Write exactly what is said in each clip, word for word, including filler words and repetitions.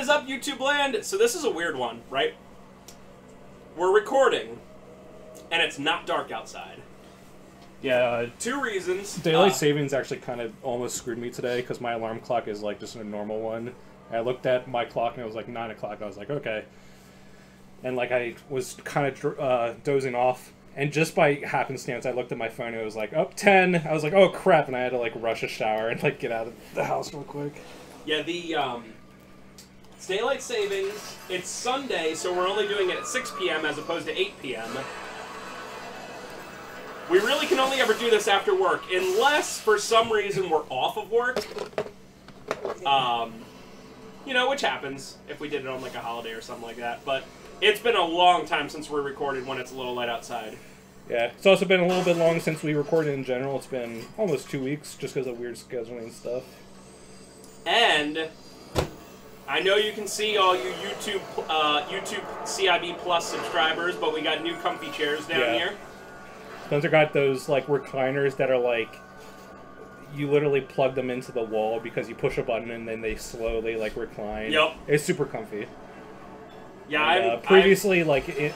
What is up, YouTube land? So this is a weird one, right? We're recording, and it's not dark outside. Yeah. Uh, Two reasons. Daylight uh, savings actually kind of almost screwed me today, because my alarm clock is like just a normal one. I looked at my clock, and it was like nine o'clock. I was like, okay. And like I was kind of uh, dozing off. And just by happenstance, I looked at my phone, and it was like, up ten. I was like, oh, crap. And I had to, like, rush a shower and, like, get out of the house real quick. Yeah, the, um, it's daylight savings. It's Sunday, so we're only doing it at six p m as opposed to eight p m We really can only ever do this after work, unless, for some reason, we're off of work. Um, you know, which happens if we did it on, like, a holiday or something like that, but... It's been a long time since we recorded when it's a little light outside. Yeah, it's also been a little bit long since we recorded in general. It's been almost two weeks just because of weird scheduling stuff. And I know you can see all you YouTube uh, YouTube C I B Plus subscribers, but we got new comfy chairs down yeah. here. Spencer got those like recliners that are like, you literally plug them into the wall because you push a button and then they slowly like recline. Yep. It's super comfy. Yeah, and, uh, I'm, previously, I'm... like, it,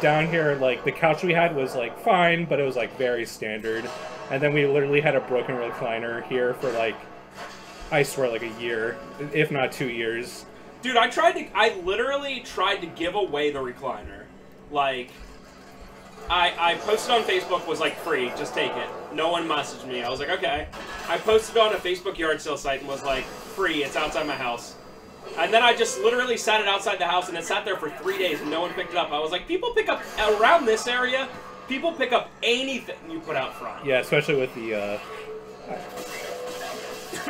down here, like, the couch we had was, like, fine, but it was, like, very standard. And then we literally had a broken recliner here for, like, I swear, like, a year, if not two years. Dude, I tried to, I literally tried to give away the recliner. Like, I, I posted on Facebook, was, like, free, just take it. No one messaged me. I was like, okay. I posted on a Facebook yard sale site and was, like, free, it's outside my house. And then I just literally sat it outside the house, and it sat there for three days, and no one picked it up. I was like, people pick up around this area. People pick up anything you put out front. Yeah, especially with the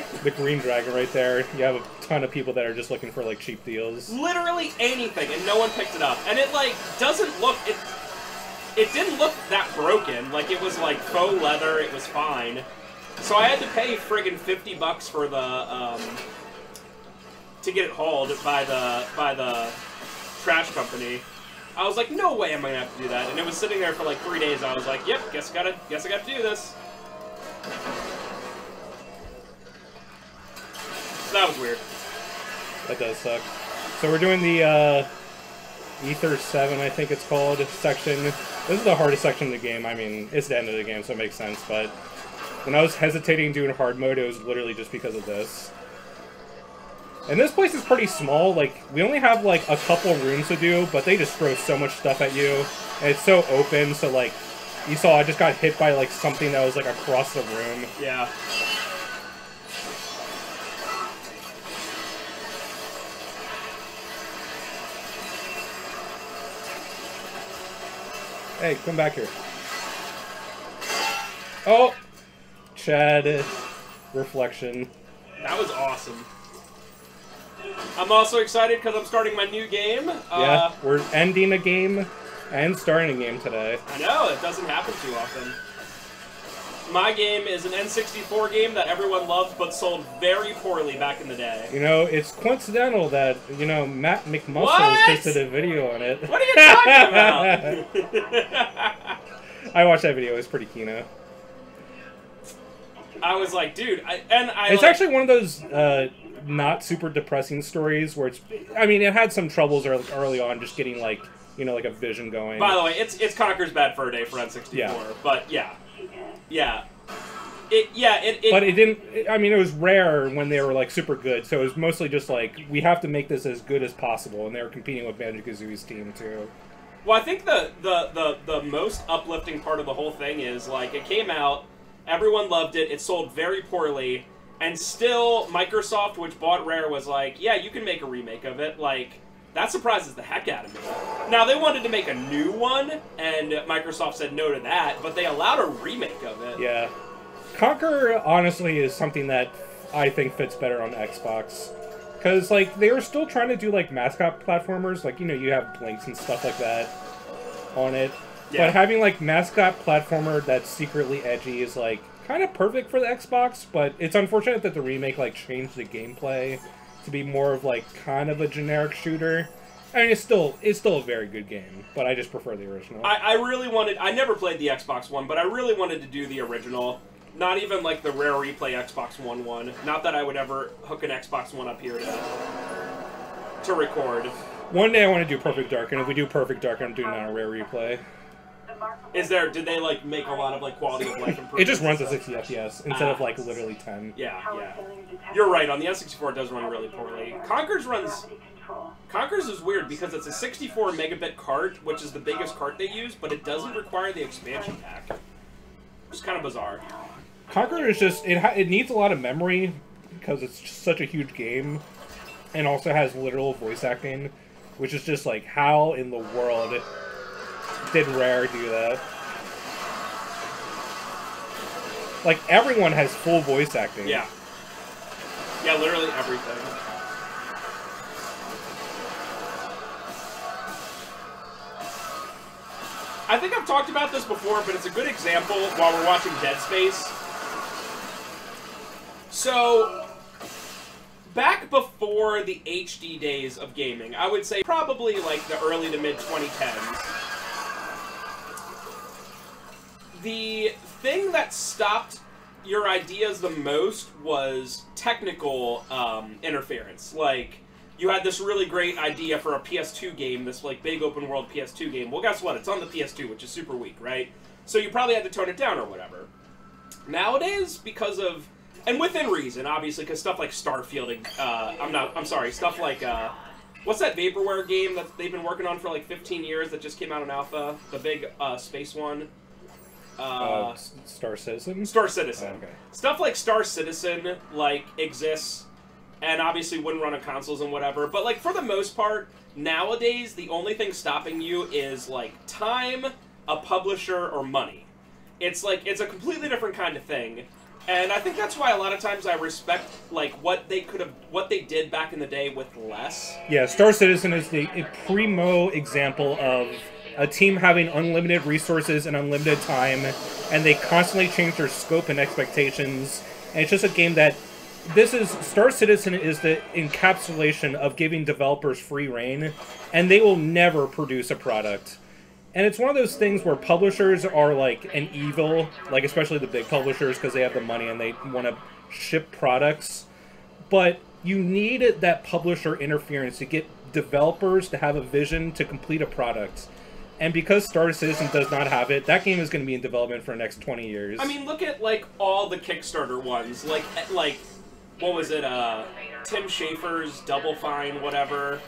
uh, the green dragon right there. You have a ton of people that are just looking for like cheap deals. Literally anything, and no one picked it up. And it like doesn't look it. It didn't look that broken. Like it was like faux leather. It was fine. So I had to pay friggin' fifty bucks for the. Um, to get it hauled by the by the trash company. I was like, no way am I gonna have to do that. And it was sitting there for like three days. I was like, yep, guess gotta guess I gotta do this. So that was weird. That does suck. So we're doing the uh, Ether seven, I think it's called, section. This is the hardest section of the game. I mean, it's the end of the game, so it makes sense. But when I was hesitating doing hard mode, it was literally just because of this. And this place is pretty small, like, we only have, like, a couple rooms to do, but they just throw so much stuff at you, and it's so open, so, like, you saw I just got hit by, like, something that was, like, across the room. Yeah. Hey, come back here. Oh! Chad. Reflection. That was awesome. I'm also excited because I'm starting my new game. Yeah, uh, we're ending a game and starting a game today. I know, it doesn't happen too often. My game is an N sixty-four game that everyone loved but sold very poorly back in the day. You know, it's coincidental that, you know, Matt McMuscle posted a video on it. What are you talking about? I watched that video, it was pretty keen. I was like, dude, I, and I... It's like, actually one of those... Uh, not super depressing stories where it's, I mean, it had some troubles early, early on just getting like, you know, like a vision going. By the way, it's it's Conker's Bad Fur Day for N sixty-four, yeah. But yeah, yeah, it yeah it, it. But it didn't. It, I mean, it was rare when they were like super good, so it was mostly just like we have to make this as good as possible, and they were competing with Banjo-Kazooie's team too. Well, I think the the the the most uplifting part of the whole thing is like it came out, everyone loved it, it sold very poorly. And still, Microsoft, which bought Rare, was like, yeah, you can make a remake of it. Like, that surprises the heck out of me. Now, they wanted to make a new one, and Microsoft said no to that, but they allowed a remake of it. Yeah. Conker, honestly, is something that I think fits better on Xbox. Because, like, they were still trying to do, like, mascot platformers. Like, you know, you have Blinks and stuff like that on it. Yeah. But having, like, mascot platformer that's secretly edgy is, like... kind of perfect for the Xbox, but it's unfortunate that the remake like changed the gameplay to be more of like kind of a generic shooter. I mean, it's still it's still a very good game, but I just prefer the original. I, I really wanted. I never played the Xbox One, but I really wanted to do the original. Not even like the Rare Replay Xbox One one. Not that I would ever hook an Xbox One up here to to record. One day I want to do Perfect Dark, and if we do Perfect Dark, I'm doing that on Rare Replay. Is there, did they like make a lot of like quality of life improvements? It just runs at sixty F P S instead uh, of like literally ten. Yeah, yeah. You're right, on the N sixty-four it does run really poorly. Conker's runs, Conker's is weird because it's a sixty-four megabit cart, which is the biggest cart they use, but it doesn't require the expansion pack. It's kind of bizarre. Conker is just, it, ha it needs a lot of memory because it's just such a huge game and also has literal voice acting, which is just like, how in the world it, did Rare do that? Like, everyone has full voice acting. Yeah. Yeah, literally everything. I think I've talked about this before, but it's a good example while we're watching Dead Space. So, back before the H D days of gaming, I would say probably like the early to mid twenty tens, the thing that stopped your ideas the most was technical um, interference. Like, you had this really great idea for a P S two game, this like big open world P S two game. Well, guess what? It's on the P S two, which is super weak, right? So you probably had to tone it down or whatever. Nowadays, because of, and within reason, obviously, because stuff like Starfield, and, uh, I'm not, I'm sorry, stuff like, uh, what's that vaporware game that they've been working on for like fifteen years that just came out in alpha? The big uh, space one. Uh, uh, Star Citizen? Star Citizen. Oh, okay. Stuff like Star Citizen, like, exists, and obviously wouldn't run on consoles and whatever, but, like, for the most part, nowadays, the only thing stopping you is, like, time, a publisher, or money. It's, like, it's a completely different kind of thing, and I think that's why a lot of times I respect, like, what they could have, what they did back in the day with less. Yeah, Star Citizen is the a primo example of a team having unlimited resources and unlimited time, and they constantly change their scope and expectations, and it's just a game that, this is, Star Citizen is the encapsulation of giving developers free reign, and they will never produce a product. And it's one of those things where publishers are like an evil, like especially the big publishers, because they have the money and they want to ship products, but you need that publisher interference to get developers to have a vision to complete a product. And because Star Citizen does not have it, that game is going to be in development for the next twenty years. I mean, look at, like, all the Kickstarter ones. Like, like what was it, uh, Tim Schafer's Double Fine, whatever,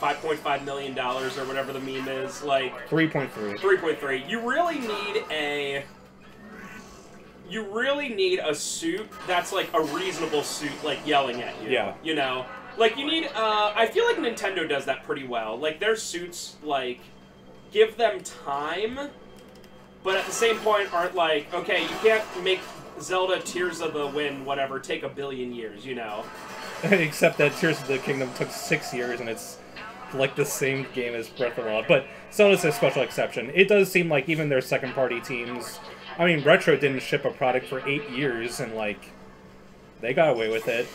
five point five million dollars or whatever the meme is, like... three point three. three point three. You really need a... You really need a suit that's, like, a reasonable suit, like, yelling at you. Yeah. You know? Like, you need, uh... I feel like Nintendo does that pretty well. Like, their suits, like... give them time, but at the same point aren't like, okay, you can't make Zelda Tears of the Wind, whatever, take a billion years, you know? Except that Tears of the Kingdom took six years, and it's like the same game as Breath of the Wild, but Zelda's a special exception. It does seem like even their second-party teams, I mean, Retro didn't ship a product for eight years, and, like, they got away with it.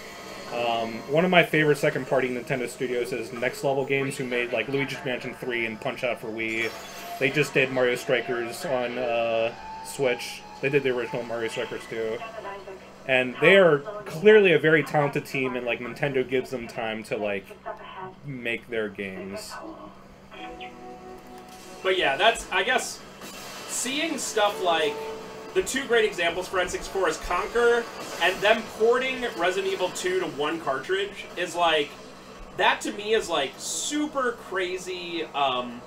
Um, one of my favorite second-party Nintendo studios is Next Level Games, who made, like, Luigi's Mansion three and Punch-Out for Wii. They just did Mario Strikers on, uh, Switch. They did the original Mario Strikers too. And they are clearly a very talented team, and, like, Nintendo gives them time to, like, make their games. But yeah, that's, I guess, seeing stuff like... The two great examples for N sixty-four is Conker, and them porting Resident Evil two to one cartridge is, like, that to me is, like, super crazy um,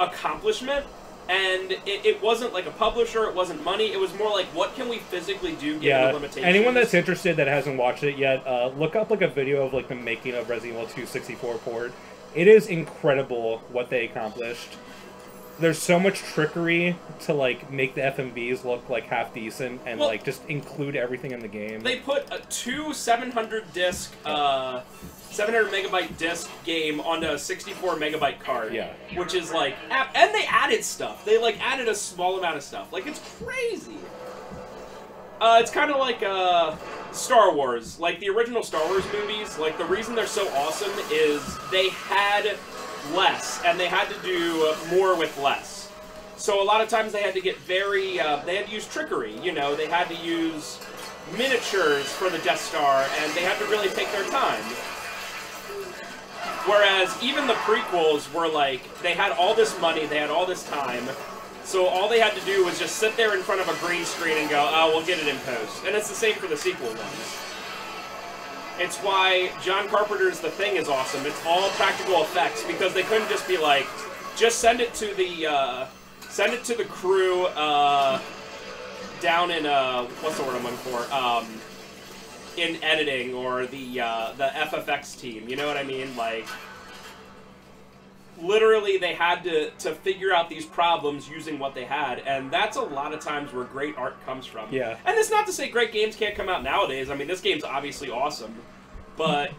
accomplishment, and it, it wasn't, like, a publisher, it wasn't money, it was more like, what can we physically do given yeah, the limitations? Anyone that's interested that hasn't watched it yet, uh, look up, like, a video of, like, the making of Resident Evil two sixty-four port. It is incredible what they accomplished. There's so much trickery to, like, make the F M Vs look, like, half decent and, well, like, just include everything in the game. They put a two seven hundred disc, uh, seven hundred megabyte disc game onto a sixty-four megabyte card. Yeah. Which is, like, and they added stuff. They, like, added a small amount of stuff. Like, it's crazy. Uh, it's kind of like, uh, Star Wars. Like, the original Star Wars movies, like, the reason they're so awesome is they had... less, and they had to do more with less. So a lot of times they had to get very, uh, they had to use trickery, you know, they had to use miniatures for the Death Star, and they had to really take their time. Whereas even the prequels were like, they had all this money, they had all this time, so all they had to do was just sit there in front of a green screen and go, oh, we'll get it in post. And it's the same for the sequel ones. It's why John Carpenter's The Thing is awesome. It's all practical effects, because they couldn't just be like, just send it to the, uh, send it to the crew, uh, down in, uh, what's the word I'm looking for, um, in editing, or the, uh, the F F X team, you know what I mean? Like, literally they had to, to figure out these problems using what they had, and that's a lot of times where great art comes from. Yeah. And it's not to say great games can't come out nowadays. I mean, this game's obviously awesome, but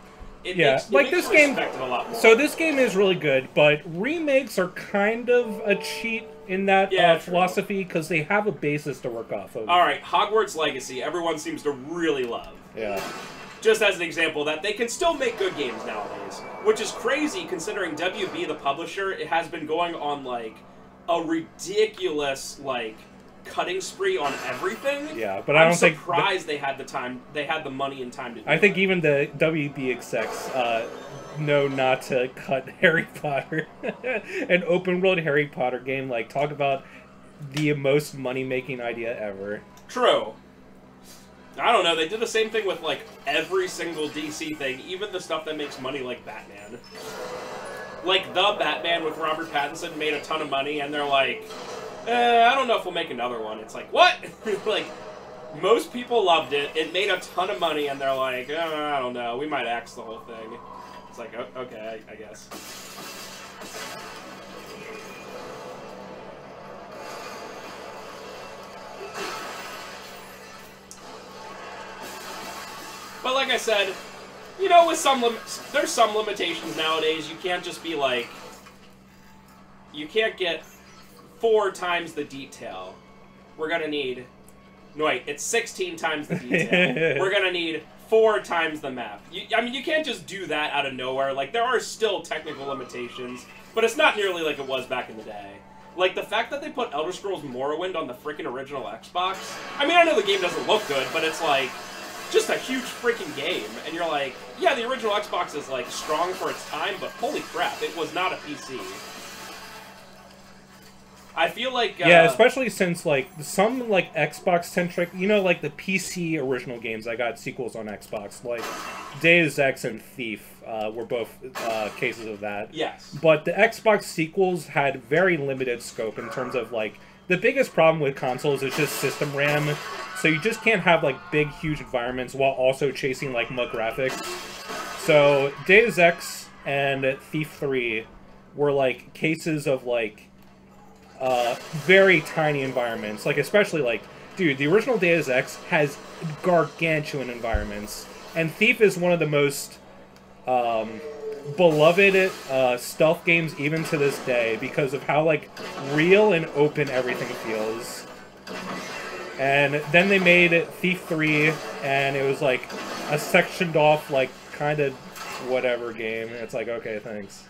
it yeah. makes, it like makes this game, respect it a lot more. So this game is really good, but remakes are kind of a cheat in that yeah, uh, philosophy, because they have a basis to work off of. All right, Hogwarts Legacy, everyone seems to really love. Yeah. Just as an example, that they can still make good games nowadays, which is crazy considering W B, the publisher, it has been going on like a ridiculous like cutting spree on everything. Yeah, but I don't think I'm surprised they had the time, they had the money and time to do it. I think even the W B execs uh, know not to cut Harry Potter, an open world Harry Potter game. Like, talk about the most money making idea ever. True. I don't know, they did the same thing with, like, every single D C thing, even the stuff that makes money, like Batman. Like, the Batman with Robert Pattinson made a ton of money, and they're like, eh, I don't know if we'll make another one. It's like, what? Like, most people loved it, it made a ton of money, and they're like, eh, I don't know, we might axe the whole thing. It's like, okay, I, I guess. But like I said, you know, with some lim there's some limitations nowadays. You can't just be like, you can't get four times the detail. We're gonna need, no wait, it's sixteen times the detail. We're gonna need four times the map. You, I mean, you can't just do that out of nowhere. Like, there are still technical limitations, but it's not nearly like it was back in the day. Like, the fact that they put Elder Scrolls Morrowind on the frickin' original Xbox. I mean, I know the game doesn't look good, but it's like, just a huge freaking game, and you're like, yeah, the original Xbox is, like, strong for its time, but holy crap, it was not a P C. I feel like, uh... yeah, especially since, like, some, like, Xbox-centric, you know, like, the P C original games that got sequels on Xbox, like, Deus Ex and Thief uh, were both uh, cases of that. Yes. But the Xbox sequels had very limited scope in terms of, like, the biggest problem with consoles is just system RAM, so you just can't have, like, big, huge environments while also chasing, like, mud graphics. So Deus Ex and Thief three were, like, cases of, like, uh, very tiny environments. Like, especially, like, dude, the original Deus Ex has gargantuan environments, and Thief is one of the most, um... beloved uh, stealth games even to this day because of how, like, real and open everything feels. And then they made Thief three, and it was, like, a sectioned off, like, kind of whatever game. It's like, okay, thanks.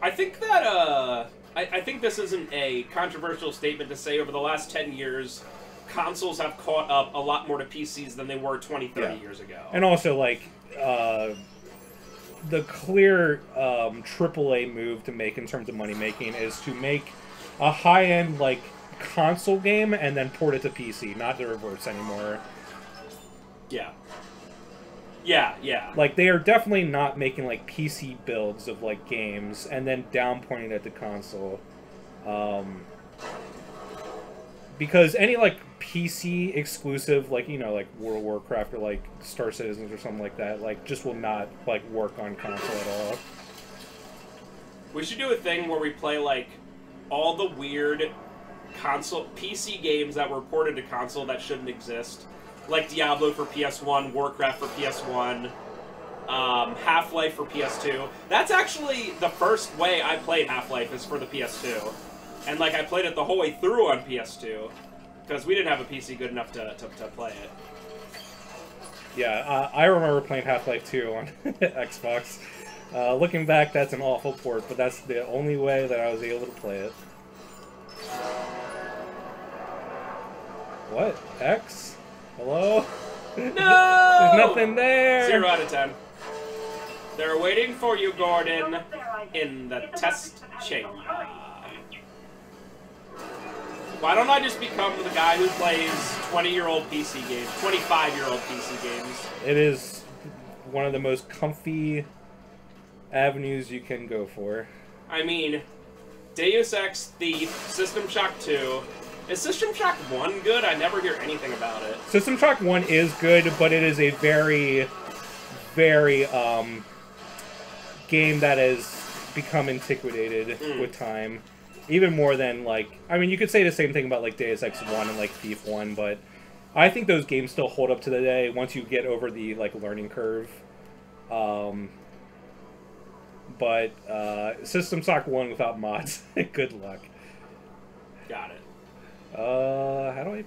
I think that, uh... I, I think this isn't a controversial statement to say over the last ten years, consoles have caught up a lot more to P Cs than they were twenty, thirty yeah. years ago. And also, like, uh... the clear um, triple A move to make in terms of money making is to make a high-end, like, console game and then port it to P C, not the reverse anymore. Yeah. Yeah, yeah. Like, they are definitely not making, like, P C builds of, like, games and then downporting it to console. Um, because any, like, P C exclusive, like, you know, like World of Warcraft or like Star Citizen or something like that, like, just will not, like, work on console at all. We should do a thing where we play, like, all the weird console P C games that were ported to console that shouldn't exist, like Diablo for P S one, Warcraft for P S one, um, Half-Life for P S two. That's actually the first way I played Half-Life is for the P S two, and, like, I played it the whole way through on P S two. Because we didn't have a P C good enough to, to, to play it. Yeah, uh, I remember playing Half-Life two on Xbox. Uh, looking back, that's an awful port, but that's the only way that I was able to play it. What? X? Hello? No! There's nothing there! Zero out of ten. They're waiting for you, Gordon, in the test chamber. Why don't I just become the guy who plays twenty-year-old P C games, twenty-five-year-old P C games? It is one of the most comfy avenues you can go for. I mean, Deus Ex, Thief, System Shock two. Is System Shock one good? I never hear anything about it. System Shock one is good, but it is a very, very, um, game that has become antiquated mm. with time. Even more than, like, I mean, you could say the same thing about, like, Deus Ex one and, like, Thief one, but I think those games still hold up to the day once you get over the, like, learning curve. Um, but, uh, System Shock one without mods. Good luck. Got it. Uh, how do I...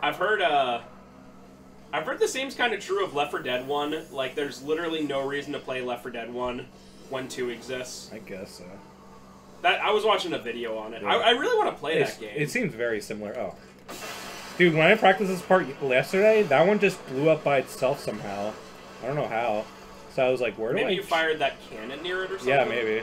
I've heard, uh... I've heard the same's kind of true of Left four Dead one. Like, there's literally no reason to play Left four Dead one when two exists. I guess so. That, I was watching a video on it. Yeah. I, I really want to play it's, that game. It seems very similar. Oh. Dude, when I practiced this part yesterday, that one just blew up by itself somehow. I don't know how. So I was like, where do maybe I... Maybe you fired that cannon near it or something? Yeah, maybe.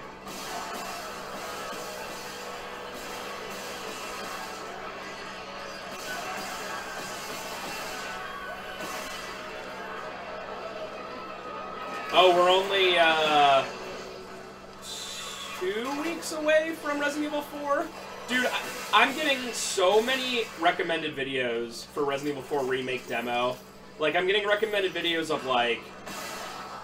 Oh, we're only, uh, two weeks away from Resident Evil four? Dude, I, I'm getting so many recommended videos for Resident Evil four Remake demo. Like, I'm getting recommended videos of, like,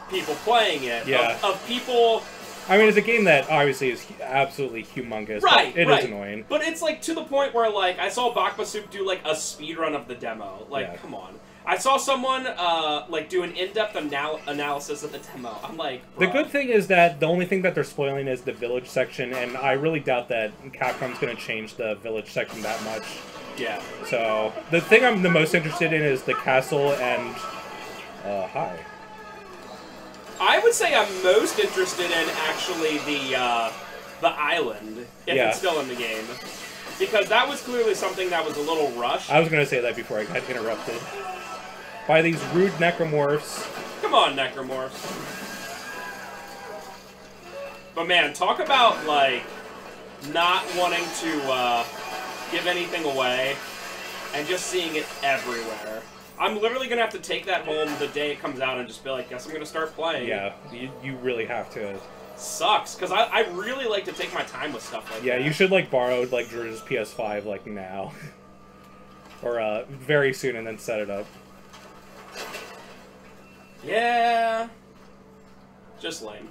people playing it. Yeah. Of, of people... I mean, it's a game that obviously is absolutely humongous. Right, It right. is annoying. But it's, like, to the point where, like, I saw Bakbasoup do, like, a speedrun of the demo. Like, yeah. come on. I saw someone, uh, like, do an in-depth anal analysis of the demo. I'm like, bruh. The good thing is that the only thing that they're spoiling is the village section, and I really doubt that Capcom's going to change the village section that much. Yeah. So, the thing I'm the most interested in is the castle and, uh, hi. I would say I'm most interested in, actually, the, uh, the island, if yeah. it's still in the game. Because that was clearly something that was a little rushed. I was going to say that before I got interrupted. By these rude necromorphs. Come on, necromorphs. But man, talk about, like, not wanting to uh, give anything away and just seeing it everywhere. I'm literally going to have to take that home the day it comes out and just be like, guess I'm going to start playing. Yeah, you, you really have to. Sucks, because I, I really like to take my time with stuff like yeah, that. Yeah, you should, like, borrow, like, Drew's P S five, like, now. Or, uh, very soon and then set it up. Yeah. Just lame.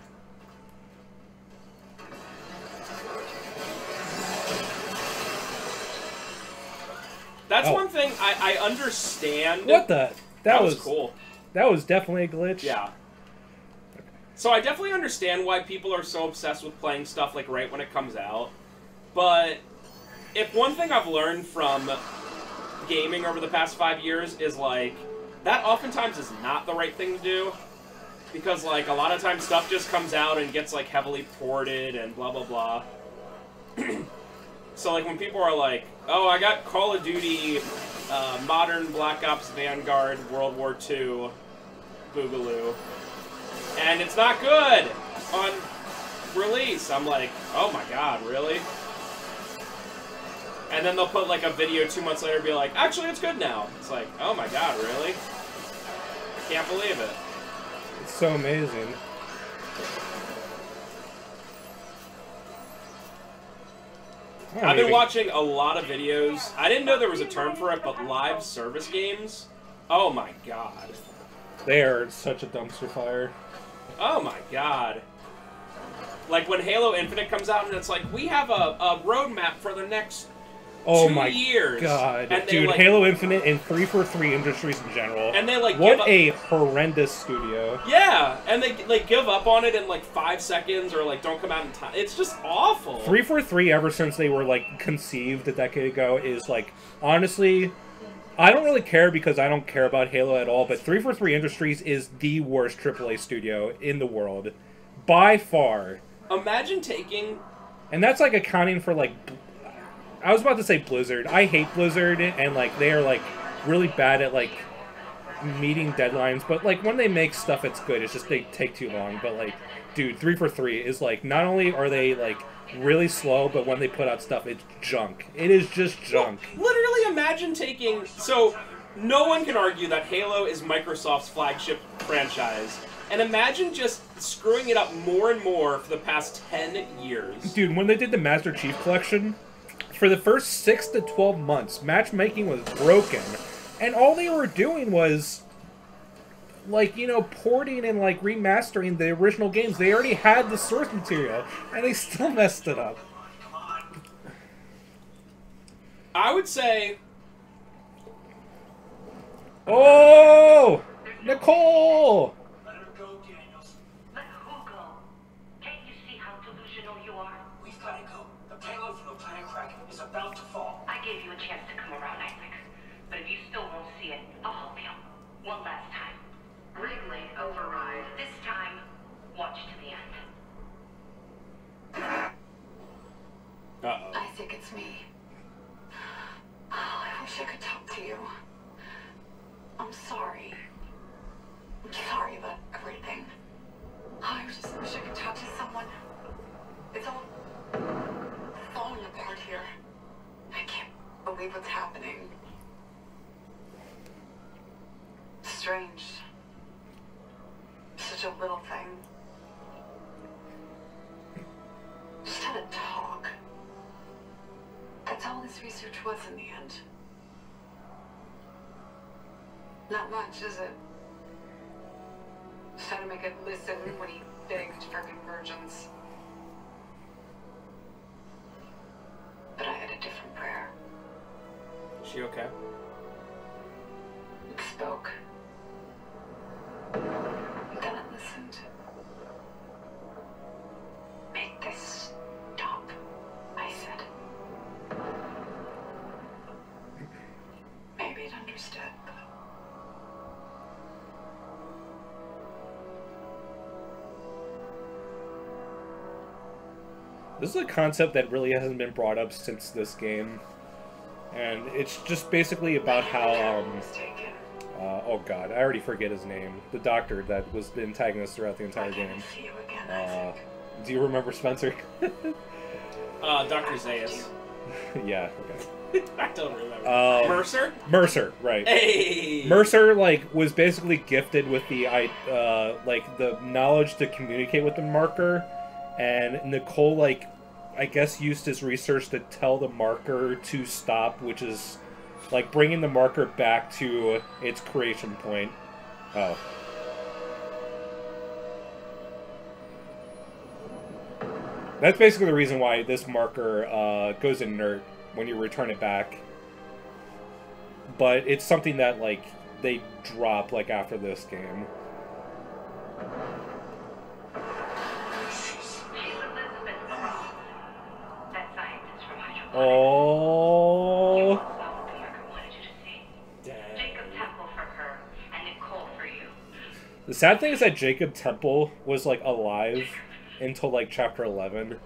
That's oh. one thing I, I understand. What the? That, that was, was cool. That was definitely a glitch. Yeah. So I definitely understand why people are so obsessed with playing stuff, like, right when it comes out. But if one thing I've learned from gaming over the past five years is, like, that oftentimes is not the right thing to do. Because, like, a lot of times stuff just comes out and gets, like, heavily ported and blah, blah, blah. So, like, when people are like, oh, I got Call of Duty, uh, Modern Black Ops Vanguard World War two Boogaloo. And it's not good on release. I'm like, oh my god, really? And then they'll put like a video two months later and be like, actually it's good now. It's like, oh my god, really? I can't believe it. It's so amazing. I've been watching a lot of videos. I didn't know there was a term for it, but live service games? Oh my god. They are such a dumpster fire. Oh my god. Like when Halo Infinite comes out and it's like, we have a, a roadmap for the next oh two my years. God. And Dude, like, Halo Infinite and three forty-three Industries in general. And they like What a horrendous studio. Yeah, and they like give up on it in like five seconds or like don't come out in time. It's just awful. three forty-three, ever since they were like conceived a decade ago, is like, honestly... I don't really care because I don't care about Halo at all, but three forty-three Industries is the worst triple A studio in the world. By far. Imagine taking... And that's, like, accounting for, like... I was about to say Blizzard. I hate Blizzard, and, like, they are, like, really bad at, like, meeting deadlines, but, like, when they make stuff, it's good. It's just they take too long. But, like, dude, three forty-three is, like, not only are they, like, really slow, but when they put out stuff, it's junk. It is just junk. Well, literally imagine taking... So, no one can argue that Halo is Microsoft's flagship franchise. And imagine just screwing it up more and more for the past ten years. Dude, when they did the Master Chief Collection, for the first six to twelve months, matchmaking was broken. And all they were doing was, like, you know, porting and, like, remastering the original games. They already had the source material, and they still messed it up. I would say... Oh! Nicole! Let her go, Daniels. Let who go? Can't you see how delusional you are? We've got to go. The payload from the planet Kraken is about to fall. I gave you a chance to come around, Isaac. But if you still won't see it, I'll help you. One last time. Wrigley override. This time, watch to the end. Uh-oh. Isaac, it's me. Oh, I wish I could talk to you. I'm sorry. I'm sorry about everything. Oh, I just wish I could talk to someone. It's all... It's falling apart here. I can't believe what's happening. Strange. Such a little thing. Just had a talk. That's all this research was in the end. Not much, is it? Just had to make it listen when he begged for convergence. But I had a different prayer. Is she okay? It spoke. Then it listened. Make this stop, I said. Maybe it understood, but... This is a concept that really hasn't been brought up since this game. And it's just basically about how, um... Uh, oh god, I already forget his name. The doctor that was the antagonist throughout the entire game. Uh, do you remember Spencer? uh, Doctor Zayas. Yeah, okay. I don't remember. Uh, Mercer? Mercer, right. Hey! Mercer, like, was basically gifted with the, uh, like, the knowledge to communicate with the marker, and Nicole, like, I guess used his research to tell the marker to stop, which is... Like, bringing the marker back to its creation point. Oh. That's basically the reason why this marker uh, goes inert when you return it back. But it's something that, like, they drop, like, after this game. Oh... The sad thing is that Jacob Temple was, like, alive until, like, chapter eleven,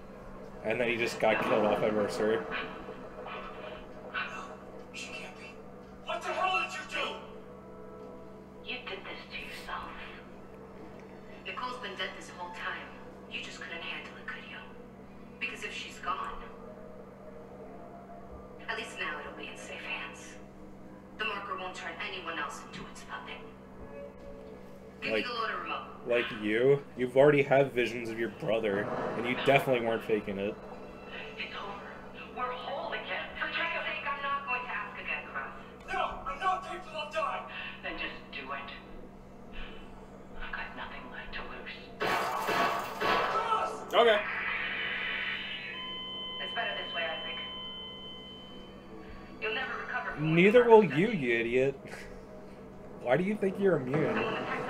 and then he just got killed off by Mercer. No, she can't be. What the hell did you do? You did this to yourself. Nicole's been dead this whole time. You just couldn't handle it, could you? Because if she's gone, at least now it'll be in safe hands. The marker won't turn anyone else into its puppet. Like, like you, you've already have visions of your brother, and you definitely weren't faking it. It's over. We're whole again. For Jacob's sake, I'm not going to ask again, Cross. No, I'm not. People will die. Then just do it. I've got nothing left to lose. Cross! Okay. It's better this way, I think. You'll never recover. Neither will you, you idiot. Why do you think you're immune?